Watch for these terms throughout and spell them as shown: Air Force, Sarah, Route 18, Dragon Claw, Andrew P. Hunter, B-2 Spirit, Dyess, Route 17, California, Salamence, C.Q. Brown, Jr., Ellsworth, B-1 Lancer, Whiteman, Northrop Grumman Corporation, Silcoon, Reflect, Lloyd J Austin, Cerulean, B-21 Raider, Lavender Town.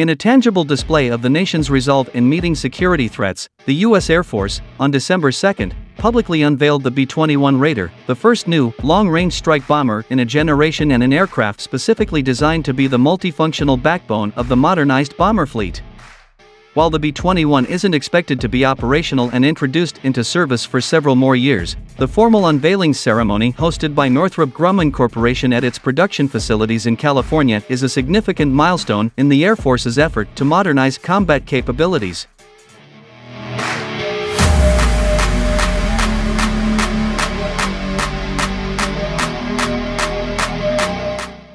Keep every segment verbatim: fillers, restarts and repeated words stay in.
In a tangible display of the nation's resolve in meeting security threats, the U S Air Force, on December second, publicly unveiled the B twenty-one Raider, the first new, long-range strike bomber in a generation and an aircraft specifically designed to be the multifunctional backbone of the modernized bomber fleet. While the B twenty-one isn't expected to be operational and introduced into service for several more years, the formal unveiling ceremony hosted by Northrop Grumman Corporation at its production facilities in California is a significant milestone in the Air Force's effort to modernize combat capabilities.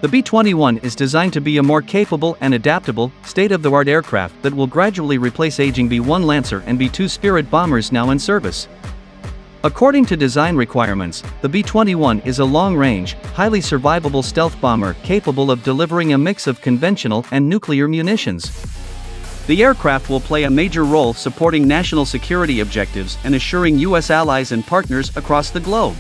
The B twenty-one is designed to be a more capable and adaptable, state-of-the-art aircraft that will gradually replace aging B one Lancer and B two Spirit bombers now in service. According to design requirements, the B twenty-one is a long-range, highly survivable stealth bomber capable of delivering a mix of conventional and nuclear munitions. The aircraft will play a major role supporting national security objectives and assuring U S allies and partners across the globe.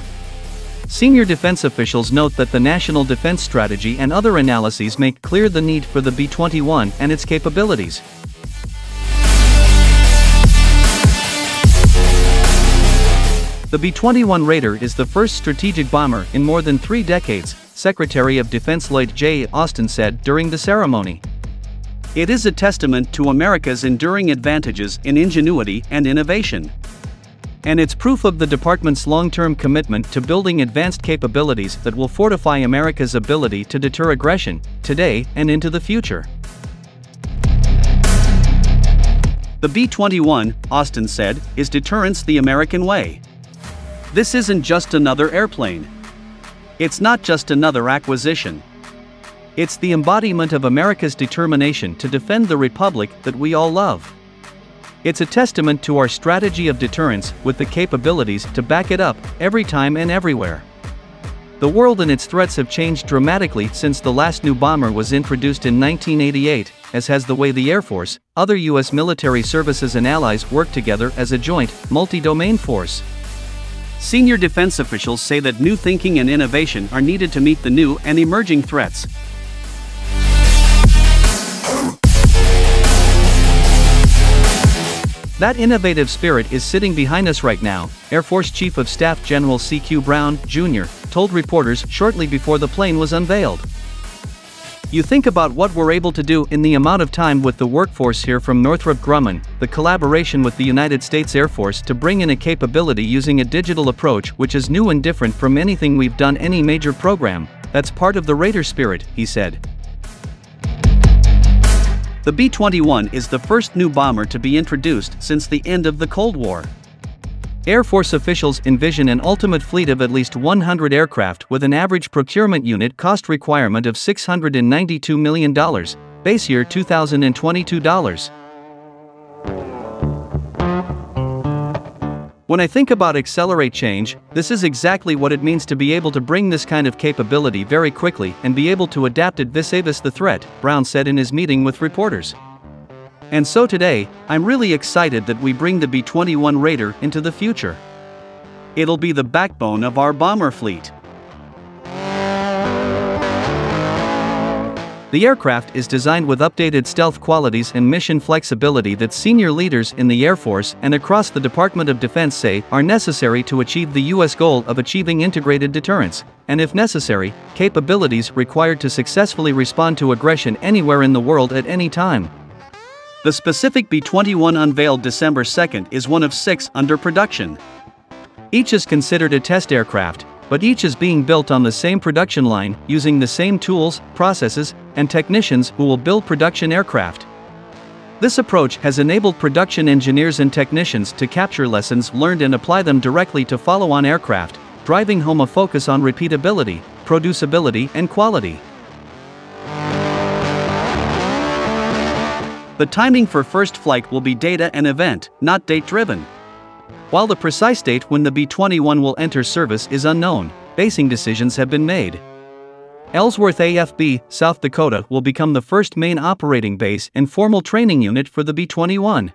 Senior defense officials note that the National Defense Strategy and other analyses make clear the need for the B twenty-one and its capabilities. The B twenty-one Raider is the first strategic bomber in more than three decades, Secretary of Defense Lloyd J Austin said during the ceremony. It is a testament to America's enduring advantages in ingenuity and innovation. And it's proof of the department's long-term commitment to building advanced capabilities that will fortify America's ability to deter aggression, today and into the future. The B twenty-one, Austin said, is deterrence the American way. This isn't just another airplane. It's not just another acquisition. It's the embodiment of America's determination to defend the republic that we all love. It's a testament to our strategy of deterrence with the capabilities to back it up, every time and everywhere. The world and its threats have changed dramatically since the last new bomber was introduced in nineteen eighty-eight, as has the way the Air Force, other U S military services and allies work together as a joint, multi-domain force. Senior defense officials say that new thinking and innovation are needed to meet the new and emerging threats. That innovative spirit is sitting behind us right now, Air Force Chief of Staff General C Q Brown, Junior, told reporters shortly before the plane was unveiled. You think about what we're able to do in the amount of time with the workforce here from Northrop Grumman, the collaboration with the United States Air Force to bring in a capability using a digital approach which is new and different from anything we've done any major program, that's part of the Raider spirit, he said. The B twenty-one is the first new bomber to be introduced since the end of the Cold War. Air Force officials envision an ultimate fleet of at least one hundred aircraft with an average procurement unit cost requirement of six hundred ninety-two million dollars, base year two thousand twenty-two dollars. When I think about accelerate change, this is exactly what it means to be able to bring this kind of capability very quickly and be able to adapt it vis-a-vis the threat, Brown said in his meeting with reporters. And so today, I'm really excited that we bring the B twenty-one Raider into the future. It'll be the backbone of our bomber fleet. The aircraft is designed with updated stealth qualities and mission flexibility that senior leaders in the Air Force and across the Department of Defense say are necessary to achieve the U S goal of achieving integrated deterrence, and if necessary, capabilities required to successfully respond to aggression anywhere in the world at any time. The specific B twenty-one unveiled December second is one of six under production. Each is considered a test aircraft, but each is being built on the same production line, using the same tools, processes, and technicians who will build production aircraft. This approach has enabled production engineers and technicians to capture lessons learned and apply them directly to follow-on aircraft, driving home a focus on repeatability, producibility, and quality. The timing for first flight will be data and event, not date-driven. While the precise date when the B twenty-one will enter service is unknown, basing decisions have been made. Ellsworth A F B, South Dakota will become the first main operating base and formal training unit for the B twenty-one.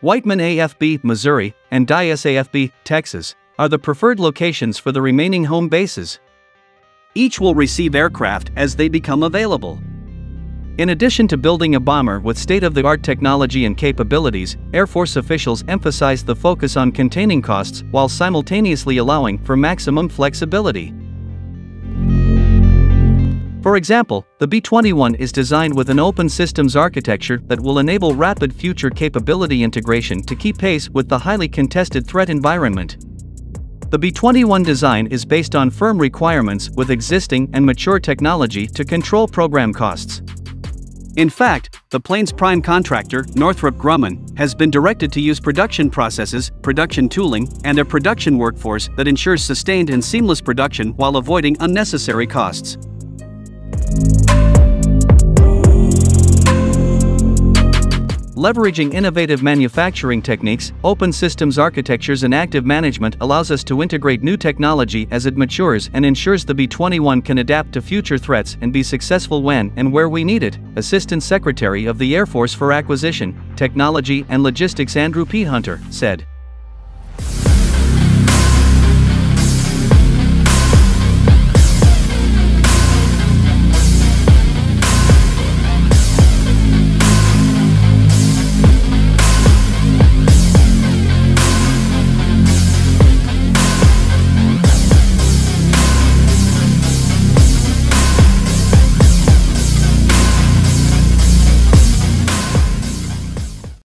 Whiteman A F B, Missouri, and Dyess A F B, Texas, are the preferred locations for the remaining home bases. Each will receive aircraft as they become available. In addition to building a bomber with state-of-the-art technology and capabilities, Air Force officials emphasized the focus on containing costs while simultaneously allowing for maximum flexibility. For example, the B twenty-one is designed with an open systems architecture that will enable rapid future capability integration to keep pace with the highly contested threat environment. The B twenty-one design is based on firm requirements with existing and mature technology to control program costs. In fact, the plane's prime contractor, Northrop Grumman, has been directed to use production processes, production tooling, and a production workforce that ensures sustained and seamless production while avoiding unnecessary costs. Leveraging innovative manufacturing techniques, open systems architectures and active management allows us to integrate new technology as it matures and ensures the B twenty-one can adapt to future threats and be successful when and where we need it, Assistant Secretary of the Air Force for Acquisition, Technology and Logistics Andrew P Hunter said.